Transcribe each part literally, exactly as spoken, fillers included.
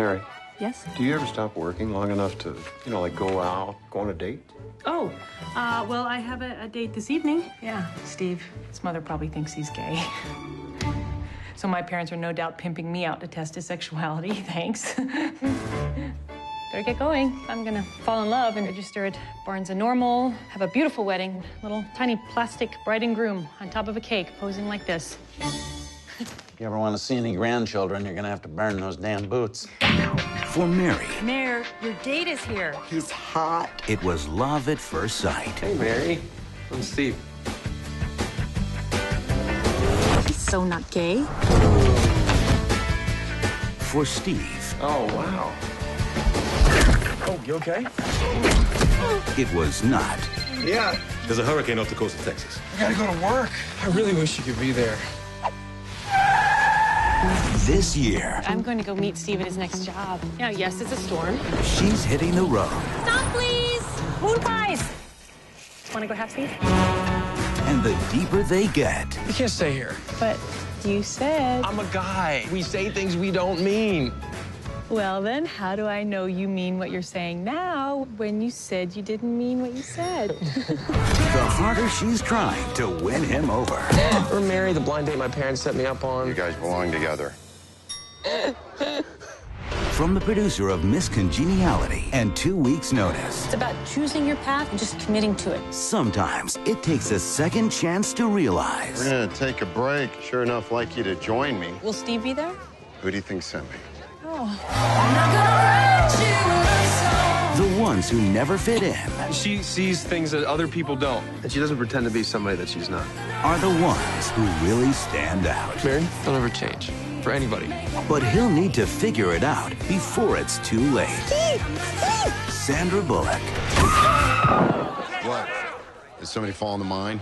Mary. Yes? Do you ever stop working long enough to, you know, like go out, go on a date? Oh, uh, well, I have a, a date this evening. Yeah, Steve, his mother probably thinks he's gay. So my parents are no doubt pimping me out to test his sexuality, thanks. Better get going. I'm gonna fall in love and register at Barnes and Normal, have a beautiful wedding, little tiny plastic bride and groom on top of a cake posing like this. If you ever want to see any grandchildren, you're gonna have to burn those damn boots. For Mary. Mayor, your date is here. He's hot. It was love at first sight. Hey, Mary. I'm Steve. He's so not gay. For Steve. Oh, wow. Oh, you okay? It was not. Yeah. There's a hurricane off the coast of Texas. I gotta go to work. I really wish you could be there. This year. I'm going to go meet Steve at his next job. Now, yes, it's a storm. She's hitting the road. Stop, please! Moon pies! Want to go have Steve? And the deeper they get. You can't stay here. But you said... I'm a guy. We say things we don't mean. Well, then, how do I know you mean what you're saying now when you said you didn't mean what you said? The harder she's trying to win him over. Or Mary, the blind date my parents set me up on. You guys belong together. From the producer of Miss Congeniality and Two Weeks Notice. It's about choosing your path and just committing to it. Sometimes it takes a second chance to realize. We're gonna take a break. Sure enough, like you to join me. Will Steve be there? Who do you think sent me? Oh. I'm not gonna write you a song. The ones who never fit in. She sees things that other people don't. And she doesn't pretend to be somebody that she's not. Are the ones who really stand out. Mary, don't ever change. For anybody. But he'll need to figure it out before it's too late. Steve! Steve! Sandra Bullock. What? Did somebody fall in the mine?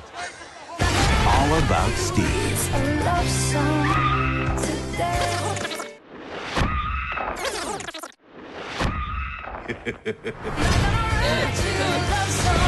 All About Steve. A love song today.